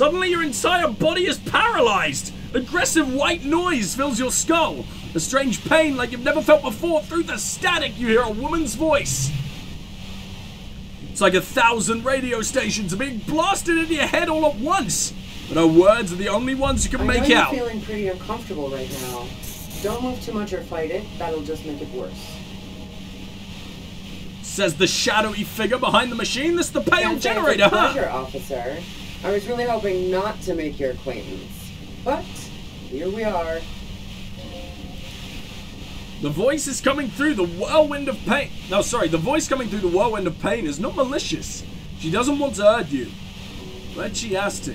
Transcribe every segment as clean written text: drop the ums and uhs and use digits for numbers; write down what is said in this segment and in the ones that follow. Suddenly your entire body is paralyzed. Aggressive white noise fills your skull. A strange pain like you've never felt before. Through the static, you hear a woman's voice. It's like 1,000 radio stations are being blasted into your head all at once. But her words are the only ones you can make out. I'm feeling pretty uncomfortable right now. Don't move too much or fight it. That'll just make it worse. Says the shadowy figure behind the machine. That's the pale generator, huh? Pleasure, officer. I was really hoping not to make your acquaintance. But here we are. The voice is coming through the whirlwind of pain. No, sorry. The voice coming through the whirlwind of pain is not malicious. She doesn't want to hurt you. But she has to.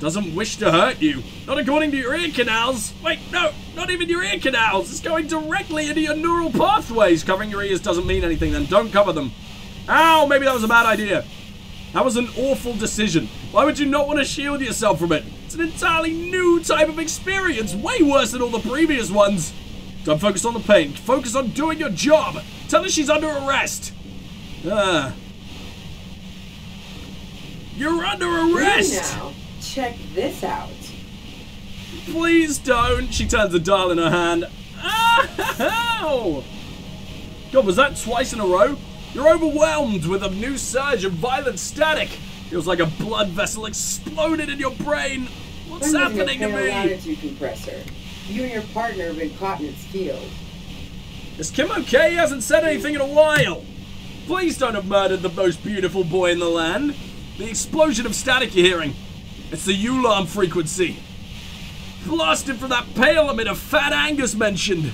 Doesn't wish to hurt you. Not according to your ear canals. Wait, no, not even your ear canals. It's going directly into your neural pathways. Covering your ears doesn't mean anything, then don't cover them. Ow, maybe that was a bad idea. That was an awful decision. Why would you not want to shield yourself from it? It's an entirely new type of experience. Way worse than all the previous ones. Don't focus on the pain. Focus on doing your job. Tell her she's under arrest. You're under arrest. Now. Check this out. Please don't. She turns a dial in her hand. Ow! God, was that twice in a row? You're overwhelmed with a new surge of violent static. Feels like a blood vessel exploded in your brain. What's happening to me? Pale latitude compressor. You and your partner have been caught in its field. Is Kim okay? He hasn't said anything in a while. Please don't have murdered the most beautiful boy in the land. The explosion of static you're hearing. It's the U-Larm frequency. Blasted from that pale emitter Fat Angus mentioned.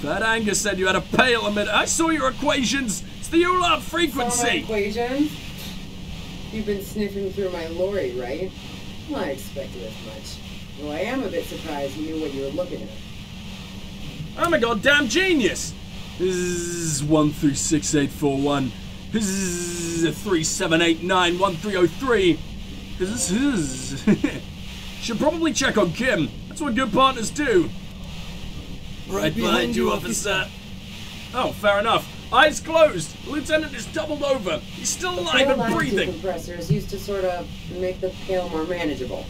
Fat Angus said you had a pale emitter. I saw your equations. It's the U-Larm frequency. Equations? You've been sniffing through my lorry, right? Well, I expected as much. Well, I am a bit surprised you knew what you were looking at. I'm a goddamn genius. Zzz, 1 through 6841. Zzz, 3789 1303. This is should probably check on Kim. That's what good partners do. Right behind you, officer. Oh, fair enough. Eyes closed. The lieutenant is doubled over. He's still alive and breathing. Compressors used to sort of make the pale more manageable.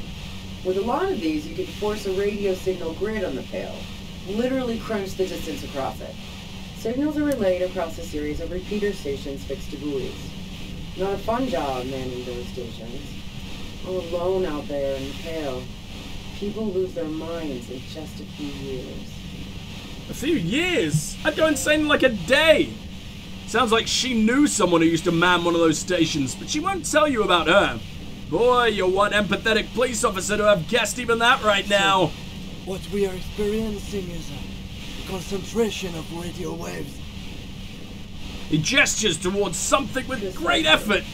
With a lot of these, you could force a radio signal grid on the pale. Literally crunch the distance across it. Signals are relayed across a series of repeater stations fixed to buoys. Not a fun job manning those stations. All alone out there in the pale. People lose their minds in just a few years. A few years? I'd go insane in like a day. Sounds like she knew someone who used to man one of those stations, but she won't tell you about her. Boy, you're one empathetic police officer to have guessed even that right now. So, what we are experiencing is a concentration of radio waves. He gestures towards something with great effort.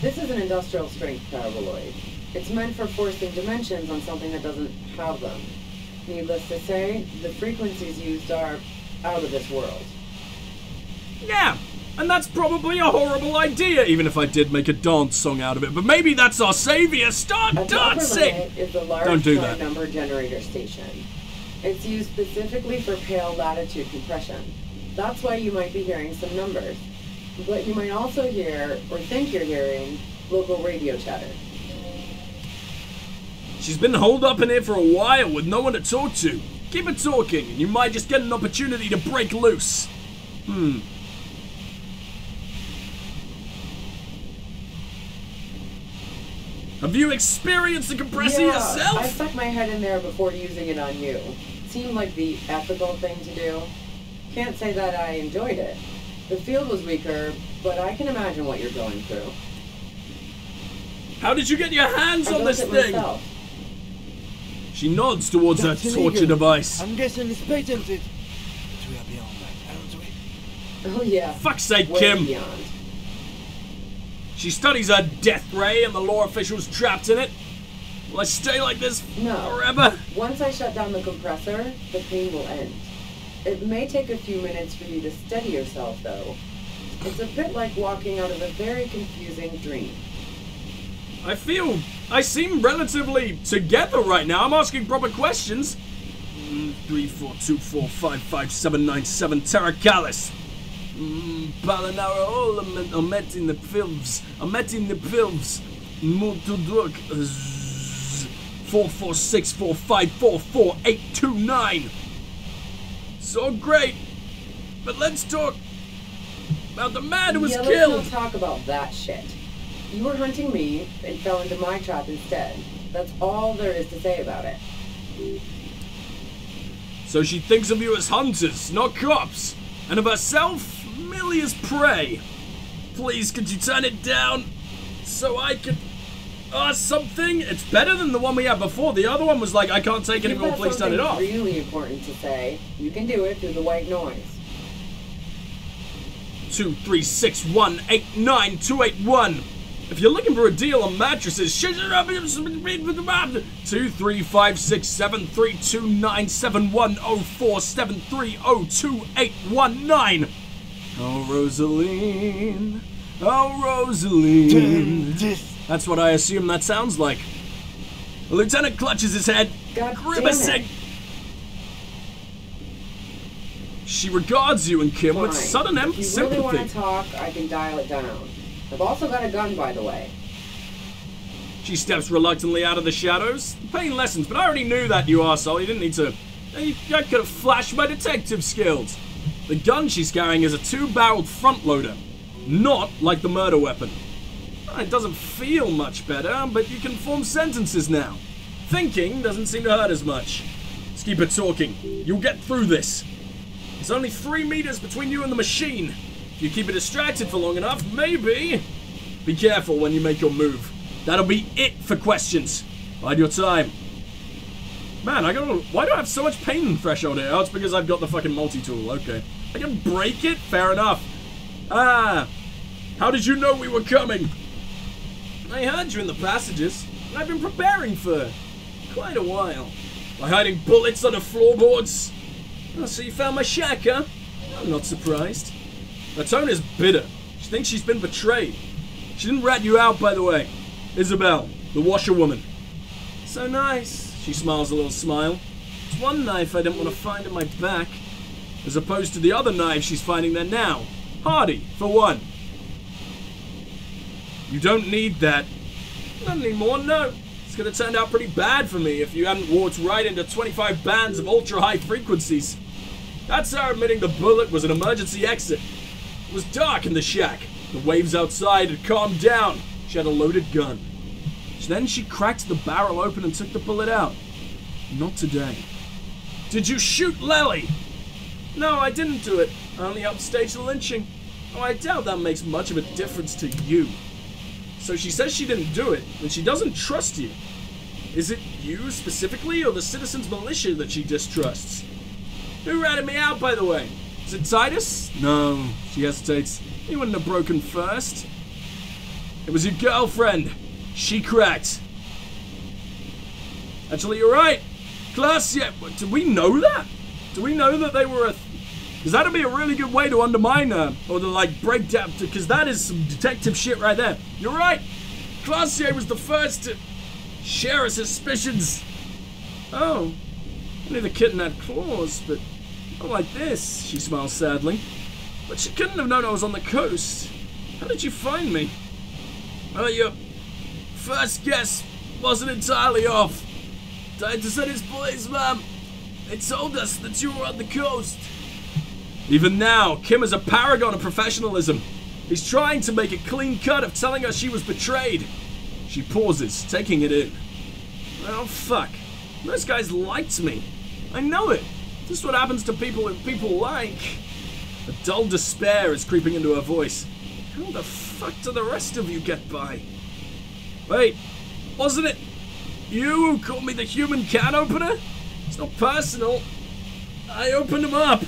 This is an industrial strength paraboloid. It's meant for forcing dimensions on something that doesn't have them. Needless to say, the frequencies used are out of this world. Yeah, and that's probably a horrible idea, even if I did make a dance song out of it. But maybe that's our savior. Start dancing! Don't do that. Number generator station. It's used specifically for pale latitude compression. That's why you might be hearing some numbers. But you might also hear, or think you're hearing, local radio chatter. She's been holed up in here for a while with no one to talk to. Keep her talking, and you might just get an opportunity to break loose. Have you experienced the compressor yourself? I stuck my head in there before using it on you. It seemed like the ethical thing to do. Can't say that I enjoyed it. The field was weaker, but I can imagine what you're going through. How did you get your hands on this thing? Myself. She nods towards her torture device. I'm guessing it's patented. But we are beyond that, aren't we? Oh yeah. Fuck's sake, Kim. Beyond. She studies her death ray and the law officials trapped in it. Will I stay like this forever? Once I shut down the compressor, the pain will end. It may take a few minutes for you to steady yourself, though. It's a bit like walking out of a very confusing dream. I seem relatively together right now. I'm asking proper questions. 342455797 Terracalis. Palanara all I met in the films. Motordruk 44645444829. So great, but let's talk about the man who was killed. Yeah, let's not talk about that shit. You were hunting me and fell into my trap instead. That's all there is to say about it. So she thinks of you as hunters, not cops, and of herself merely as prey. Please, could you turn it down so I can ask something? It's better than the one we had before. The other one was like, I can't take anymore, please turn it off. Really important to say. You can do it through the white noise. 236189281. If you're looking for a deal on mattresses, 2356732971047302819. Oh, Rosaline. Oh, Rosaline. That's what I assume that sounds like. The lieutenant clutches his head, grimacing. She regards you and Kim with sudden sympathy. If you really want to talk, I can dial it down. I've also got a gun, by the way. She steps reluctantly out of the shadows. The pain lessens, but I already knew that, you arsehole. You didn't need to. I could have flashed my detective skills. The gun she's carrying is a two-barreled front-loader, not like the murder weapon. It doesn't feel much better, but you can form sentences now. Thinking doesn't seem to hurt as much. Let's keep it talking. You'll get through this. There's only 3 meters between you and the machine. If you keep it distracted for long enough, maybe. Be careful when you make your move. That'll be it for questions. Bide your time. Man, why do I have so much pain and threshold here? Oh, it's because I've got the fucking multi-tool, okay. I can break it? Fair enough. How did you know we were coming? I heard you in the passages, and I've been preparing for quite a while. By hiding bullets under floorboards? Oh, so you found my shack, huh? I'm not surprised. Her tone is bitter. She thinks she's been betrayed. She didn't rat you out, by the way. Isabel, the washerwoman. So nice. She smiles a little smile. It's one knife I didn't want to find in my back, as opposed to the other knife she's finding there now. Hardy, for one. You don't need that. I don't need more, no. It's gonna turn out pretty bad for me if you hadn't warped right into 25 bands of ultra-high frequencies. That's her admitting the bullet was an emergency exit. It was dark in the shack. The waves outside had calmed down. She had a loaded gun. Then she cracked the barrel open and took the bullet out. Not today. Did you shoot Lelly? No, I didn't do it. I only upstaged the lynching. Oh, I doubt that makes much of a difference to you. So she says she didn't do it, and she doesn't trust you. Is it you specifically, or the citizens' militia that she distrusts? Who ratted me out, by the way? Is it Titus? No, she hesitates. He wouldn't have broken first. It was your girlfriend. She cracked. Actually, you're right. Claasje, do we know that? Do we know that they were a... Because that'd be a really good way to undermine her. Or to, like, break down... Because that is some detective shit right there. You're right. Claasje was the first to share her suspicions. Oh. I knew the kitten had claws, but not like this. She smiles sadly. But she couldn't have known I was on the coast. How did you find me? Oh, you're... First guess wasn't entirely off. Titus and his boys, ma'am. They told us that you were on the coast. Even now, Kim is a paragon of professionalism. He's trying to make a clean cut of telling her she was betrayed. She pauses, taking it in. Oh, fuck. Those guys liked me. I know it. This is what happens to people who people like. A dull despair is creeping into her voice. How the fuck do the rest of you get by? Wait, wasn't it you who called me the human can opener? It's not personal. I opened him up.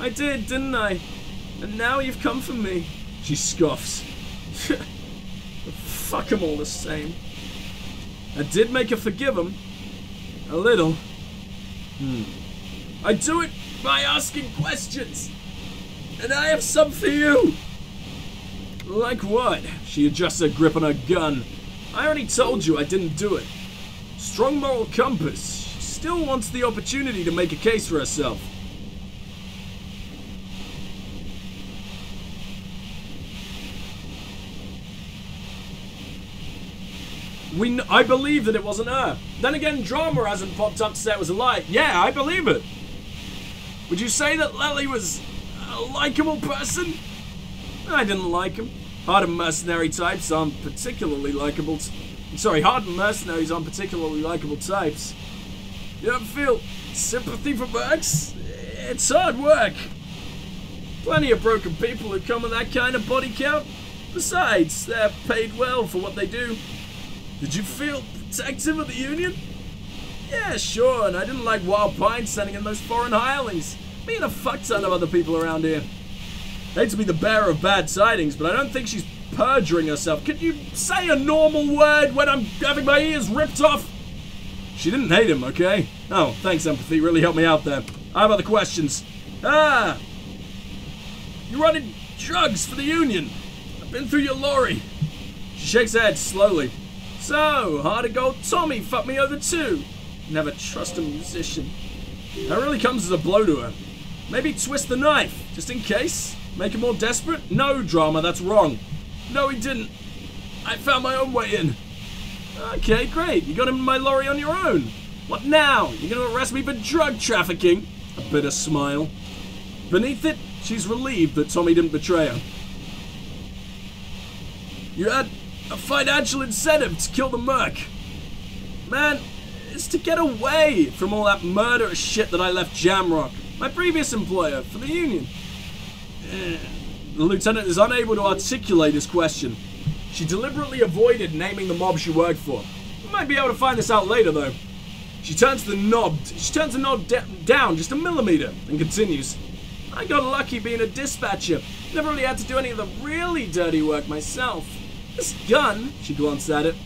I did, didn't I? And now you've come for me. She scoffs. Fuck him all the same. I did make her forgive him. A little. I do it by asking questions. And I have some for you. Like what? She adjusts her grip on her gun. I already told you I didn't do it. Strong moral compass. She still wants the opportunity to make a case for herself. I believe that it wasn't her. Then again, drama hasn't popped up to say it was a lie. Yeah, I believe it. Would you say that Lelly was a likable person? I didn't like him. Hardened mercenaries aren't particularly likable types. You don't feel sympathy for Burks? It's hard work. Plenty of broken people who come with that kind of body count. Besides, they're paid well for what they do. Did you feel protective of the Union? Yeah, sure, and I didn't like Wild Pine sending in those foreign hirelings. Me and a fuck ton of other people around here. Hate to be the bearer of bad tidings, but I don't think she's perjuring herself. Could you say a normal word when I'm having my ears ripped off? She didn't hate him, okay? Oh, thanks, empathy. Really helped me out there. I have other questions. Ah! You running drugs for the Union. I've been through your lorry. She shakes her head slowly. So, hard-earned gold Tommy fucked me over too. Never trust a musician. That really comes as a blow to her. Maybe twist the knife, just in case. Make her more desperate? No, drama, that's wrong. No, he didn't. I found my own way in. Okay, great. You got him in my lorry on your own. What now? You're gonna arrest me for drug trafficking? A bitter smile. Beneath it, she's relieved that Tommy didn't betray her. You had a financial incentive to kill the merc. Man, it's to get away from all that murderous shit that I left Jamrock, my previous employer, for the Union. The lieutenant is unable to articulate his question. She deliberately avoided naming the mob she worked for. We might be able to find this out later, though. She turns the knob down just a millimeter and continues. I got lucky being a dispatcher. Never really had to do any of the really dirty work myself. This gun, she glanced at it,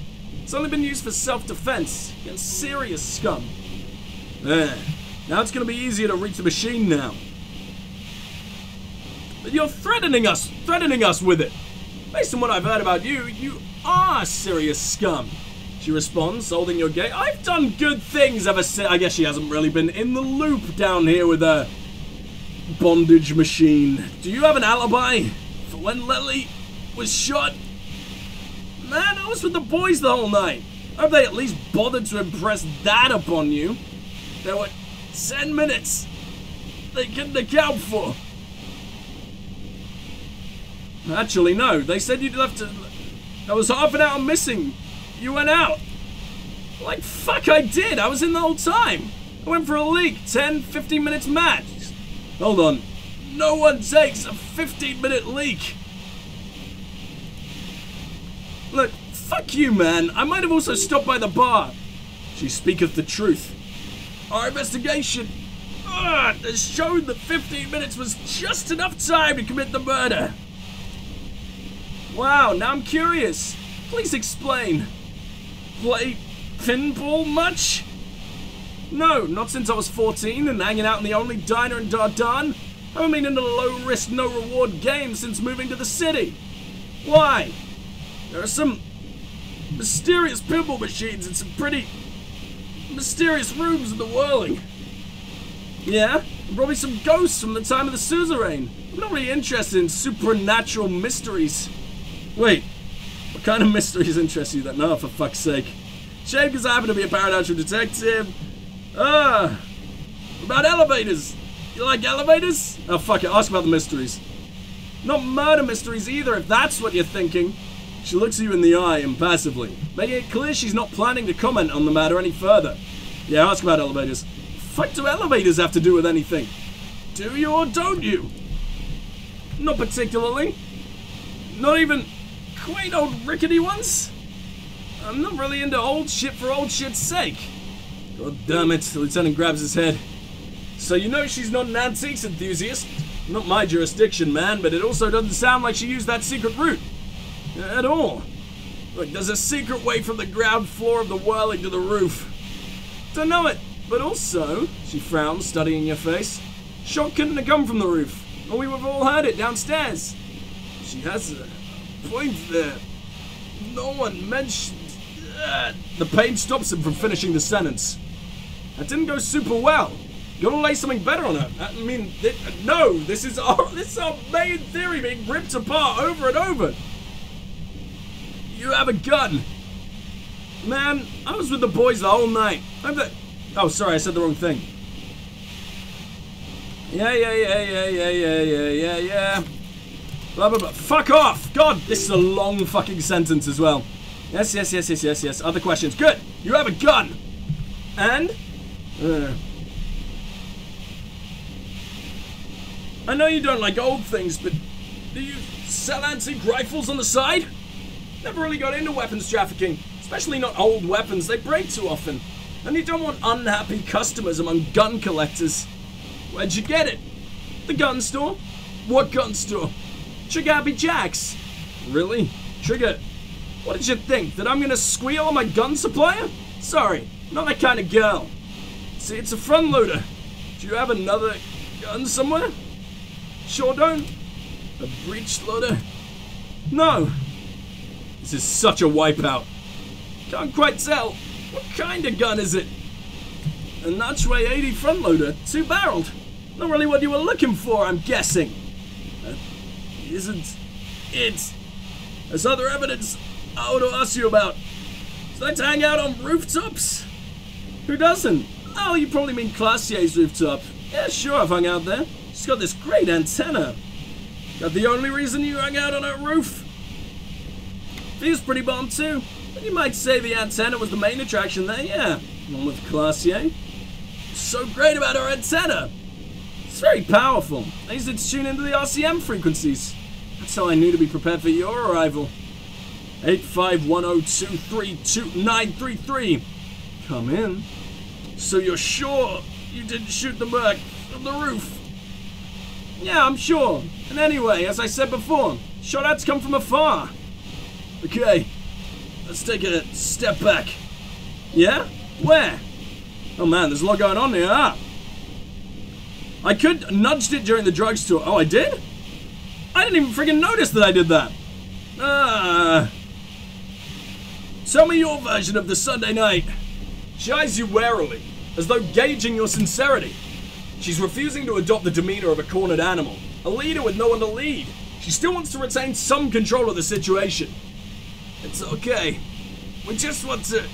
it's only been used for self-defense against serious scum. There. Now it's going to be easier to reach the machine now. But you're threatening us with it. Based on what I've heard about you, you are serious scum. She responds, holding your gate. I've done good things ever since. I guess she hasn't really been in the loop down here with her bondage machine. Do you have an alibi for when Lelly was shot? Man, I was with the boys the whole night. I hope they at least bothered to impress that upon you. There were 10 minutes they couldn't account for. Actually, no. They said you'd left to... I was half an hour missing. You went out. Like, fuck, I did. I was in the whole time. I went for a leak. 10-15 minutes max. Hold on. No one takes a 15-minute leak. Look, fuck you, man. I might have also stopped by the bar. She speaketh the truth. Our investigation has shown that 15 minutes was just enough time to commit the murder. Wow, now I'm curious. Please explain. Play pinball much? No, not since I was 14 and hanging out in the only diner in Dardan. I haven't been in a low-risk, no-reward game since moving to the city. Why? There are some mysterious pinball machines and some pretty mysterious rooms in the Whirling. Yeah? And probably some ghosts from the time of the suzerain. I'm not really interested in supernatural mysteries. Wait, what kind of mysteries interest you then? No, for fuck's sake. Shame, because I happen to be a paranormal detective. About elevators. You like elevators? Oh, fuck it, ask about the mysteries. Not murder mysteries either, if that's what you're thinking. She looks you in the eye impassively, making it clear she's not planning to comment on the matter any further. Yeah, ask about elevators. Fuck, do elevators have to do with anything? Do you or don't you? Not particularly. Not even... quaint old rickety ones? I'm not really into old shit for old shit's sake. God damn it, the lieutenant grabs his head. So you know she's not an antiques enthusiast. Not my jurisdiction, man, but it also doesn't sound like she used that secret route. At all. Look, there's a secret way from the ground floor of the Whirling to the roof. Don't know it, but also, she frowns, studying your face, shock couldn't have come from the roof, or we would have all heard it downstairs. She has a point there. No one mentioned... The pain stops him from finishing the sentence. That didn't go super well. You gotta lay something better on her. I mean, no, this is our main theory being ripped apart over and over. You have a gun. Man, I was with the boys the whole night. Oh, sorry, I said the wrong thing. Yeah. Blah, blah, blah. Fuck off! God, this is a long fucking sentence as well. Yes. Other questions. Good! You have a gun! And? I know you don't like old things, but do you sell antique rifles on the side? Never really got into weapons trafficking. Especially not old weapons, they break too often. And you don't want unhappy customers among gun collectors. Where'd you get it? The gun store? What gun store? Trigger Jacks. Really? Trigger, what did you think? That I'm gonna squeal on my gun supplier? Sorry, not that kind of girl. See, it's a front loader. Do you have another gun somewhere? Sure don't. A breech loader? No. This is such a wipeout. Can't quite tell. What kind of gun is it? An Archway 80 front loader, 2-barreled. Not really what you were looking for, I'm guessing. Isn't it? There's other evidence I want to ask you about. Do I hang out on rooftops? Who doesn't? Oh, you probably mean Claasje's rooftop. Yeah, sure, I've hung out there. She's got this great antenna. That the only reason you hung out on her roof? Feels pretty bomb too. But you might say the antenna was the main attraction there, yeah. Along with Claasje. So great about her antenna. It's very powerful. I used it to tune into the RCM frequencies. That's how I knew to be prepared for your arrival. 85102329933. Come in. So you're sure you didn't shoot the Merc from the roof? Yeah, I'm sure. And anyway, as I said before, shot outs come from afar. Okay, let's take a step back. Yeah? Where? Oh man, there's a lot going on here, huh? I could nudged it during the drugstore. Oh, I did? I didn't even friggin' notice that I did that. Tell me your version of the Sunday night. She eyes you warily, as though gauging your sincerity. She's refusing to adopt the demeanor of a cornered animal, a leader with no one to lead. She still wants to retain some control of the situation. It's okay. We just want to...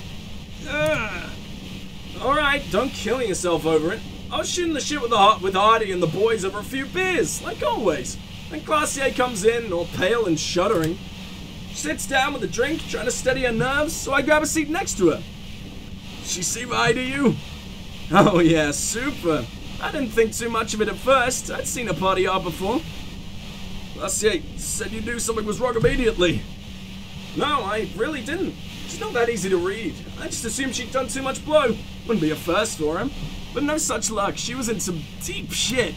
Alright, don't kill yourself over it. I was shooting the shit with Hardy and the boys over a few beers, like always. Then Claasje comes in, all pale and shuddering. She sits down with a drink, trying to steady her nerves, so I grab a seat next to her. She seem high to you? Oh yeah, super. I didn't think too much of it at first. I'd seen a party hour before. Claasje said you knew something was wrong immediately. No, I really didn't. She's not that easy to read. I just assumed she'd done too much blow. Wouldn't be a first for him. But no such luck, she was in some deep shit.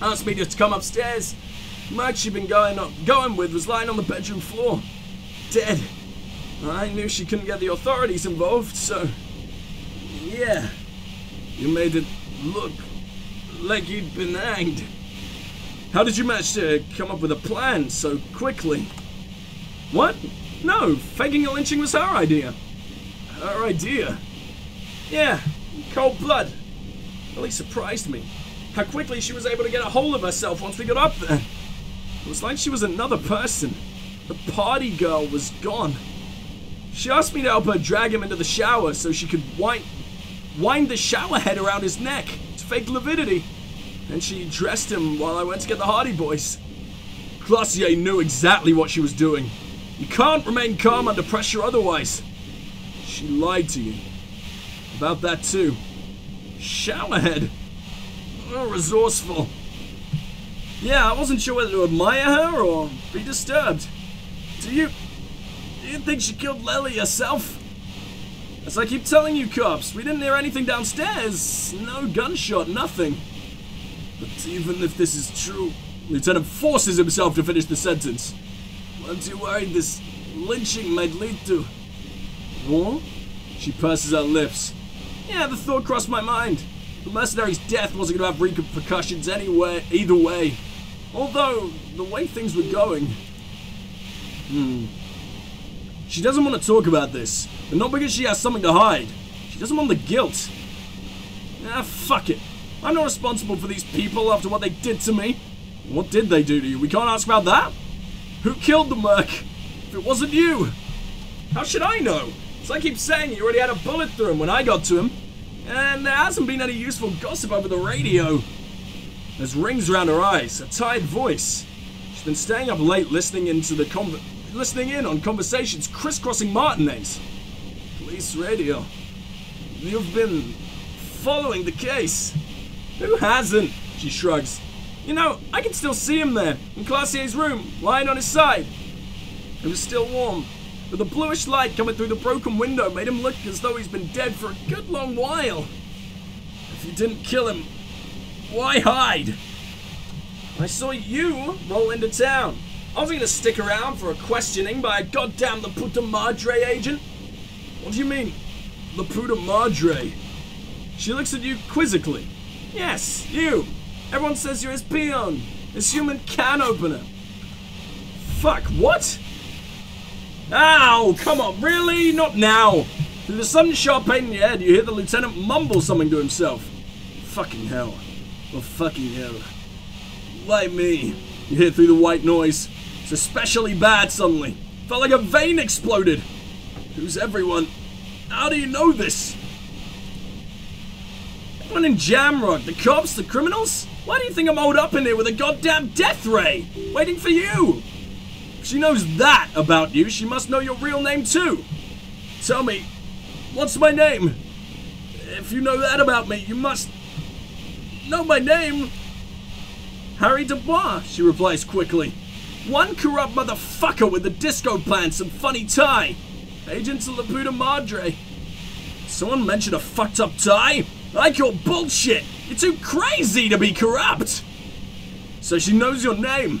Asked me just to come upstairs. The Merc she'd been going with was lying on the bedroom floor. Dead. I knew she couldn't get the authorities involved, so... Yeah. You made it look like you'd been hanged. How did you manage to come up with a plan so quickly? What? No, faking a lynching was her idea. Her idea? Yeah. Cold blood. Really surprised me how quickly she was able to get a hold of herself once we got up there. It was like she was another person. The party girl was gone. She asked me to help her drag him into the shower so she could wind the shower head around his neck to fake lividity. And she dressed him while I went to get the Hardy boys. Claasje knew exactly what she was doing. You can't remain calm under pressure otherwise. She lied to you. About that too. Showerhead. Oh, resourceful. Yeah, I wasn't sure whether to admire her or be disturbed. Do you think she killed Lelly herself? As I keep telling you cops, we didn't hear anything downstairs. No gunshot, nothing. But even if this is true, Lieutenant forces himself to finish the sentence. Weren't you worried this lynching might lead to war? She purses her lips. Yeah, the thought crossed my mind. The mercenary's death wasn't going to have repercussions anywhere, either way. Although, the way things were going... She doesn't want to talk about this, and not because she has something to hide. She doesn't want the guilt. Ah, fuck it. I'm not responsible for these people after what they did to me. What did they do to you? We can't ask about that? Who killed the Merc? If it wasn't you? How should I know? So I keep saying, he already had a bullet through him when I got to him. And there hasn't been any useful gossip over the radio. There's rings around her eyes, a tired voice. She's been staying up late listening in on conversations crisscrossing Martinaise. Police radio. You've been following the case. Who hasn't? She shrugs. You know, I can still see him there, in Claasje's room, lying on his side. It was still warm, but the bluish light coming through the broken window made him look as though he's been dead for a good long while. If you didn't kill him, why hide? I saw you roll into town. I wasn't gonna stick around for a questioning by a goddamn La Puta Madre agent. What do you mean, La Puta Madre? She looks at you quizzically. Yes, you. Everyone says you're his peon, his human can opener. Fuck, what? Ow, come on, really? Not now. Through the sudden sharp pain in your head, you hear the lieutenant mumble something to himself. Fucking hell. Oh, fucking hell. Like me, you hear through the white noise. It's especially bad suddenly. Felt like a vein exploded. Who's everyone? How do you know this? Everyone in Jamrock, the cops, the criminals? Why do you think I'm holed up in here with a goddamn death ray, waiting for you? If she knows that about you, she must know your real name too. Tell me, what's my name? If you know that about me, you must know my name. Harry Dubois, she replies quickly. One corrupt motherfucker with the disco pants and funny tie. Agents of La Puta Madre. Someone mentioned a fucked up tie? I call bullshit. You're too crazy to be corrupt. So she knows your name.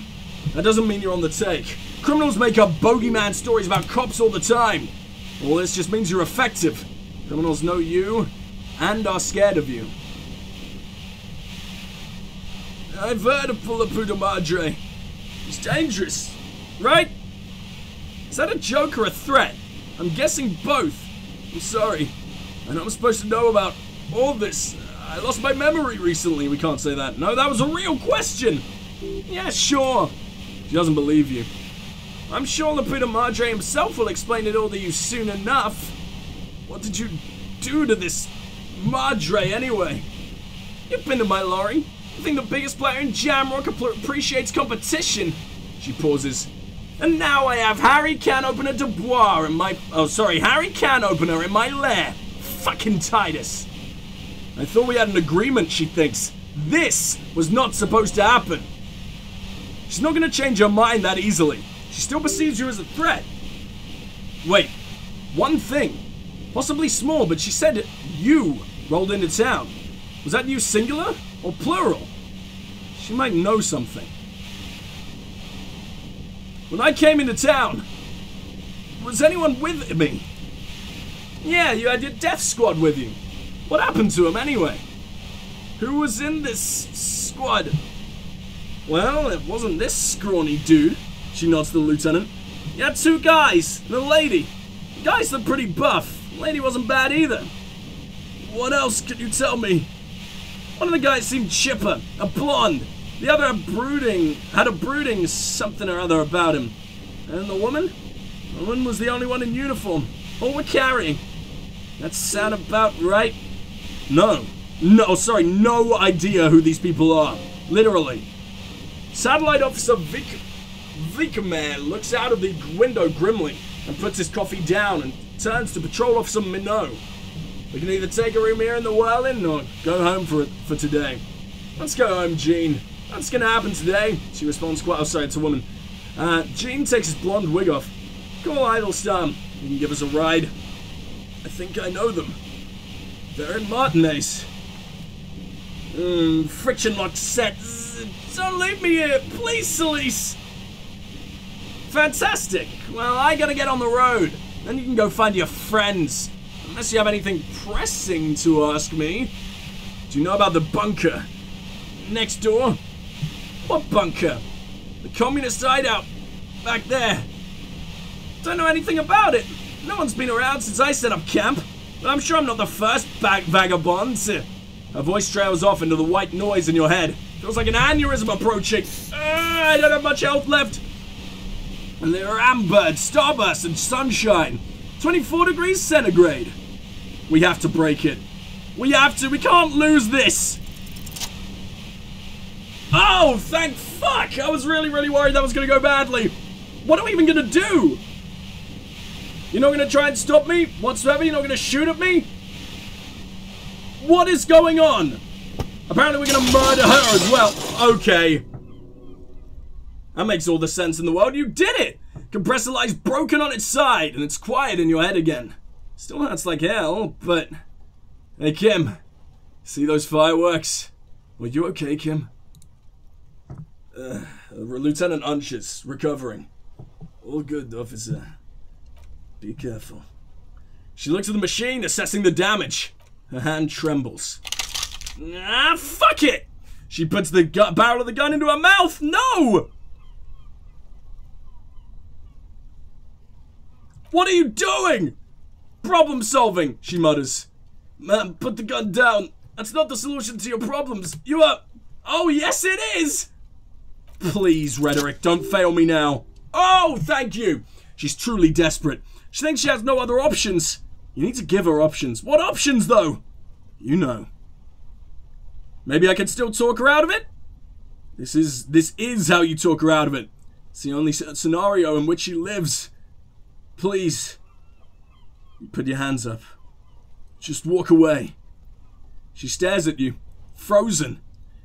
That doesn't mean you're on the take. Criminals make up bogeyman stories about cops all the time. All this just means you're effective. Criminals know you and are scared of you. I've heard of La Puta Madre. It's dangerous, right? Is that a joke or a threat? I'm guessing both. I'm sorry. I know I'm supposed to know about all this. I lost my memory recently. We can't say that. No, that was a real question. Yeah, sure. She doesn't believe you. I'm sure La Puta Madre himself will explain it all to you soon enough. What did you do to this Madre anyway? You've been to my lorry. You think the biggest player in Jamrock appreciates competition? She pauses. And now I have Harry Can Opener Dubois in my... Oh, sorry, Harry Can Opener in my lair. Fucking Titus. I thought we had an agreement, she thinks. This was not supposed to happen. She's not going to change her mind that easily. She still perceives you as a threat. Wait, one thing. Possibly small, but she said you rolled into town. Was that you singular or plural? She might know something. When I came into town, was anyone with me? Yeah, you had your death squad with you. What happened to him anyway? Who was in this squad? Well, it wasn't this scrawny dude, she nods to the lieutenant. You had two guys and a lady. The guys are pretty buff. The lady wasn't bad either. What else could you tell me? One of the guys seemed chipper, a blonde. The other had a brooding something or other about him. And the woman? The woman was the only one in uniform. All we're carrying. That sound about right? No idea who these people are. Literally. Satellite officer Vikman looks out of the window grimly and puts his coffee down and turns to patrol officer Minnow. We can either take a room here in the Whirling or go home for today. Let's go home, Jean. That's gonna happen today. She responds quite... Oh, sorry, it's a woman. Jean takes his blonde wig off. Call Idlestar. You can give us a ride. I think I know them. They're in Martinaise. Friction lock set. Don't leave me here, please, Solis. Fantastic. Well, I gotta get on the road. Then you can go find your friends. Unless you have anything pressing to ask me. Do you know about the bunker? Next door? What bunker? The communist hideout. Back there. Don't know anything about it. No one's been around since I set up camp. But I'm sure I'm not the first vagabond. Her voice trails off into the white noise in your head. Feels like an aneurysm approaching. I don't have much health left. And there are Ambird, Starburst, and Sunshine. 24 degrees centigrade. We have to break it. We have to. We can't lose this. Oh, thank fuck. I was really, really worried that was going to go badly. What are we even going to do? You're not going to try and stop me whatsoever? You're not going to shoot at me? What is going on? Apparently we're going to murder her as well. Okay. That makes all the sense in the world. You did it! Compressor lies broken on its side, and it's quiet in your head again. Still hurts like hell, but... Hey, Kim. See those fireworks? Were you okay, Kim? Lieutenant Unches, recovering. All good, officer. Be careful. She looks at the machine, assessing the damage. Her hand trembles. Ah, fuck it! She puts the barrel of the gun into her mouth! No! What are you doing? Problem solving, she mutters. Man, put the gun down. That's not the solution to your problems. You are... Oh, yes it is! Please, rhetoric, don't fail me now. Oh, thank you. She's truly desperate. She thinks she has no other options. You need to give her options. What options, though? You know. Maybe I can still talk her out of it? This is how you talk her out of it. It's the only scenario in which she lives. Please. Put your hands up. Just walk away. She stares at you, frozen.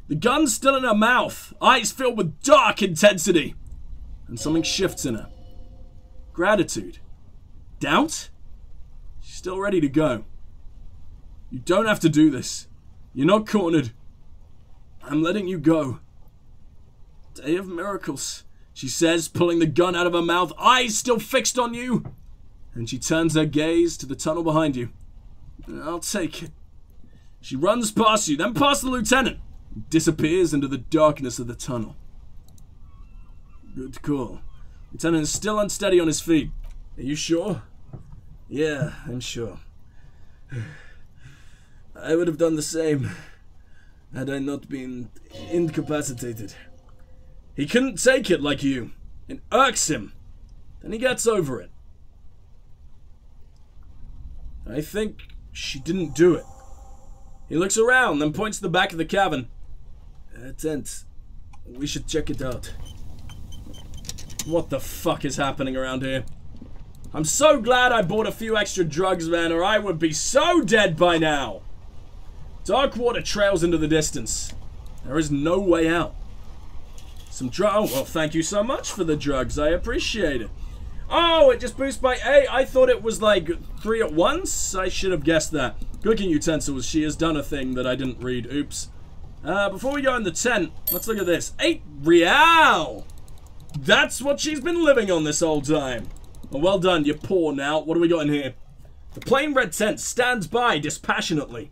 The gun's still in her mouth, eyes filled with dark intensity. And something shifts in her. Gratitude. Doubt? She's still ready to go. You don't have to do this. You're not cornered. I'm letting you go. Day of miracles, she says, pulling the gun out of her mouth, eyes still fixed on you. And she turns her gaze to the tunnel behind you. I'll take it. She runs past you, then past the lieutenant, and disappears into the darkness of the tunnel. Good call. Lieutenant is still unsteady on his feet. Are you sure? Yeah, I'm sure. I would have done the same had I not been incapacitated. He couldn't take it like you. It irks him. Then he gets over it. I think she didn't do it. He looks around, then points to the back of the cabin. Tent. We should check it out. What the fuck is happening around here? I'm so glad I bought a few extra drugs, man, or I would be so dead by now. Dark water trails into the distance. There is no way out. Some drugs. Oh, well, thank you so much for the drugs. I appreciate it. Oh, it just boosts by 8. I thought it was like 3 at once. I should have guessed that. Cooking utensils. She has done a thing that I didn't read. Oops. Before we go in the tent, let's look at this. 8 real. That's what she's been living on this whole time. Well, well done. You're poor now. What do we got in here? The plain red tent stands by dispassionately.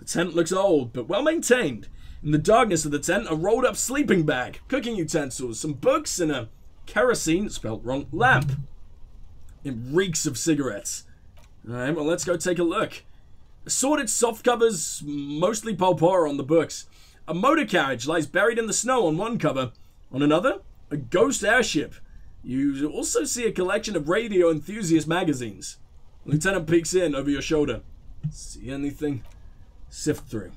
The tent looks old, but well maintained. In the darkness of the tent, a rolled up sleeping bag, cooking utensils, some books, and a... kerosene, spelled wrong, lamp. It reeks of cigarettes. Alright, well, let's go take a look. Assorted soft covers, mostly pulpora on the books. A motor carriage lies buried in the snow on one cover. On another, a ghost airship. You also see a collection of radio enthusiast magazines. Lieutenant peeks in over your shoulder. See anything? Sift through.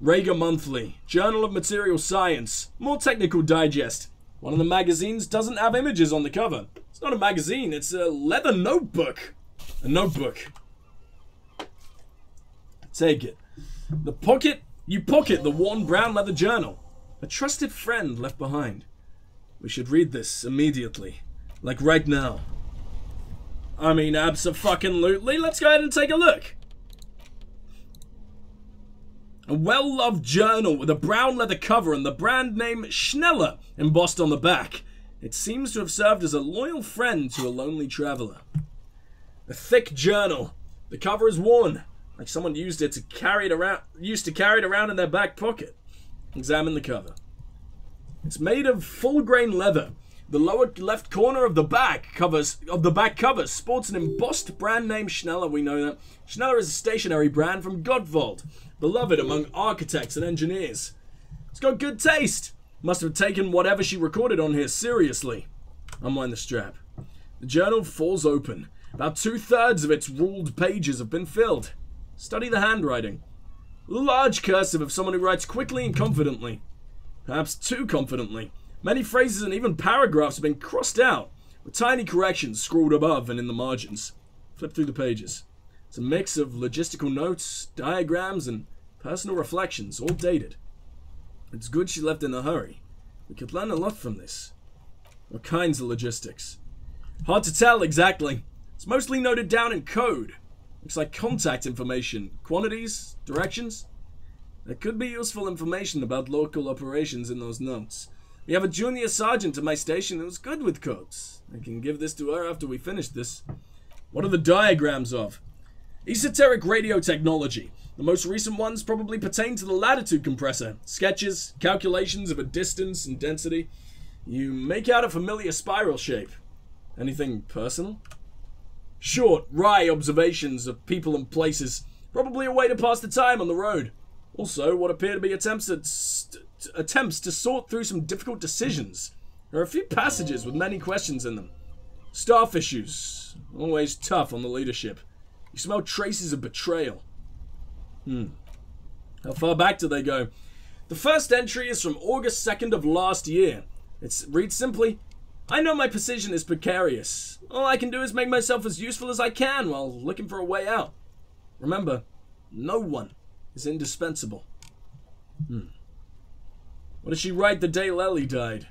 Rega Monthly, Journal of Material Science, more technical digest. One of the magazines doesn't have images on the cover. It's not a magazine, it's a leather notebook. A notebook. Take it. You pocket the worn brown leather journal. A trusted friend left behind. We should read this immediately. Like right now. I mean, abso-fucking-lutely. Let's go ahead and take a look. A well-loved journal with a brown leather cover and the brand name Schneller embossed on the back. It seems to have served as a loyal friend to a lonely traveler. A thick journal. The cover is worn, like someone used to carry it around in their back pocket. Examine the cover. It's made of full-grain leather. The lower left corner of the back cover sports an embossed brand name Schneller. We know that Schneller is a stationery brand from Gottwald. Beloved among architects and engineers. It's got good taste. Must have taken whatever she recorded on here seriously. Unwind the strap. The journal falls open. About 2/3 of its ruled pages have been filled. Study the handwriting. Large cursive of someone who writes quickly and confidently. Perhaps too confidently. Many phrases and even paragraphs have been crossed out, with tiny corrections scrawled above and in the margins. Flip through the pages. It's a mix of logistical notes, diagrams, and personal reflections, all dated. It's good she left in a hurry. We could learn a lot from this. What kinds of logistics? Hard to tell exactly. It's mostly noted down in code. Looks like contact information, quantities, directions. There could be useful information about local operations in those notes. We have a junior sergeant at my station who's good with codes. I can give this to her after we finish this. What are the diagrams of? Esoteric radio technology. The most recent ones probably pertain to the latitude compressor. Sketches, calculations of a distance and density. You make out a familiar spiral shape. Anything personal? Short, wry observations of people and places. Probably a way to pass the time on the road. Also, what appear to be attempts to sort through some difficult decisions. There are a few passages with many questions in them. Staff issues. Always tough on the leadership. You smell traces of betrayal. How far back do they go? The first entry is from August 2nd of last year. It reads simply, I know my position is precarious. All I can do is make myself as useful as I can while looking for a way out. Remember, no one is indispensable. What did she write the day Lelly died?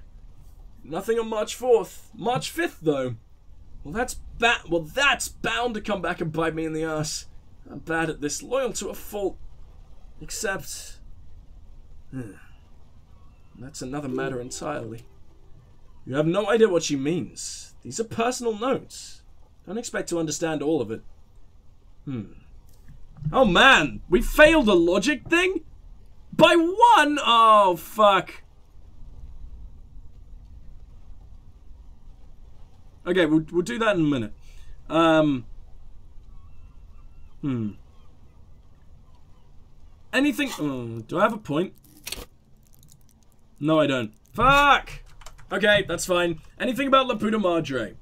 Nothing on March 4th. March 5th, though. Well, that's bound to come back and bite me in the ass. I'm bad at this, loyal to a fault. Except... that's another matter entirely. You have no idea what she means. These are personal notes. Don't expect to understand all of it. Oh man, we failed a logic thing? By one? Oh, fuck. Okay, we'll do that in a minute. Anything... Oh, do I have a point? No, I don't. Fuck! Okay, that's fine. Anything about La Puta Madre?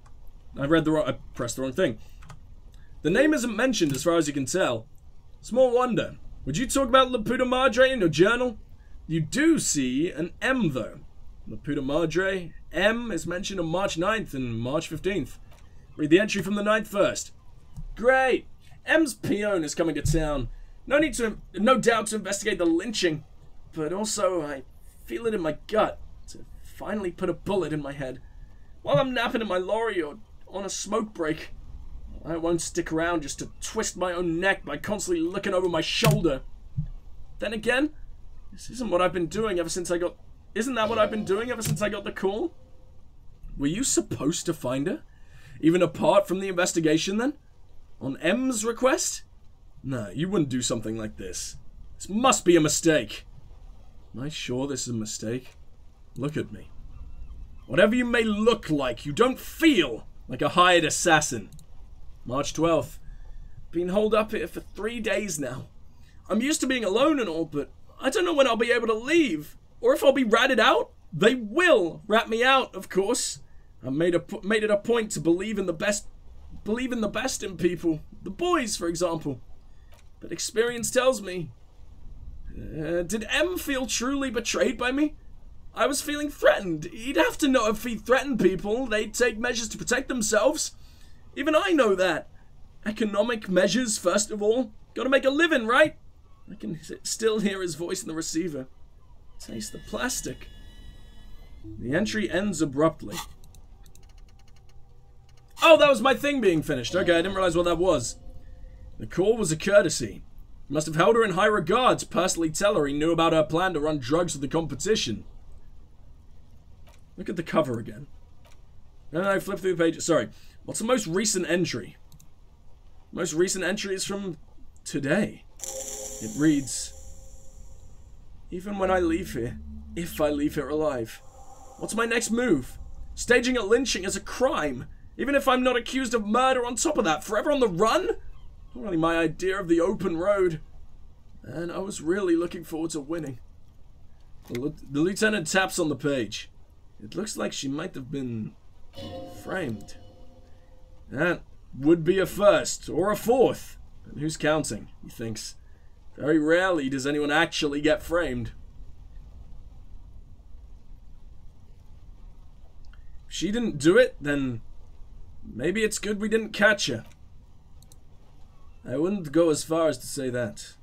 I pressed the wrong thing. The name isn't mentioned as far as you can tell. Small wonder. Would you talk about La Puta Madre in your journal? You do see an M, though. La Puta Madre, M is mentioned on March 9th and March 15th. Read the entry from the 9th first. Great! M's peon is coming to town. No doubt to investigate the lynching, but also I feel it in my gut to finally put a bullet in my head. While I'm napping in my lorry or on a smoke break, I won't stick around just to twist my own neck by constantly looking over my shoulder. Then again, this isn't what I've been doing ever since I got... Isn't that what I've been doing ever since I got the call? Were you supposed to find her? Even apart from the investigation, then? On M's request? No, you wouldn't do something like this. This must be a mistake. Am I sure this is a mistake? Look at me. Whatever you may look like, you don't feel like a hired assassin. March 12th. Been holed up here for 3 days now. I'm used to being alone and all, but I don't know when I'll be able to leave. Or if I'll be ratted out. They will rat me out, of course. I made it a point to believe in the best in people. The boys, for example. But experience tells me... did M feel truly betrayed by me? I was feeling threatened. He'd have to know if he threatened people. They'd take measures to protect themselves. Even I know that. Economic measures, first of all. Gotta make a living, right? I can still hear his voice in the receiver. Taste the plastic. The entry ends abruptly. Oh, that was my thing being finished. Okay, I didn't realize what that was. The call was a courtesy. He must have held her in high regard to personally tell her he knew about her plan to run drugs with the competition. Look at the cover again. No, flip through the pages. Sorry. What's the most recent entry? Most recent entry is from today. It reads, even when I leave here, if I leave here alive. What's my next move? Staging a lynching is a crime. Even if I'm not accused of murder on top of that, forever on the run? Not really my idea of the open road. And I was really looking forward to winning. The lieutenant taps on the page. It looks like she might have been framed. And would be a first or a fourth. And who's counting, he thinks. Very rarely does anyone actually get framed. If she didn't do it, then maybe it's good we didn't catch her. I wouldn't go as far as to say that.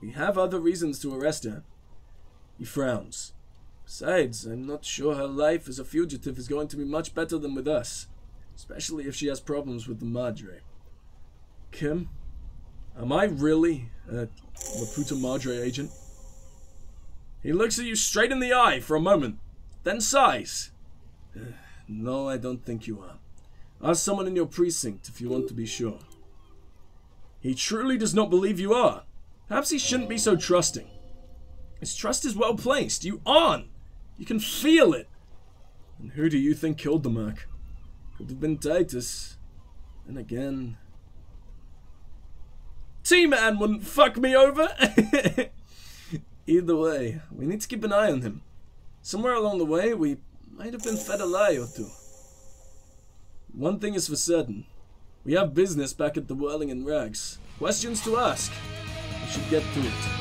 We have other reasons to arrest her. He frowns. Besides, I'm not sure her life as a fugitive is going to be much better than with us, especially if she has problems with the Madre. Kim? Am I really a La Puta Madre agent? He looks at you straight in the eye for a moment, then sighs. No, I don't think you are. Ask someone in your precinct if you want to be sure. He truly does not believe you are. Perhaps he shouldn't be so trusting. His trust is well placed. You aren't. You can feel it. And who do you think killed the Merc? Could have been Titus. And again... T-Man wouldn't fuck me over. Either way, we need to keep an eye on him. Somewhere along the way, we might have been fed a lie or two. One thing is for certain. We have business back at the Whirling and Rags. Questions to ask. We should get to it.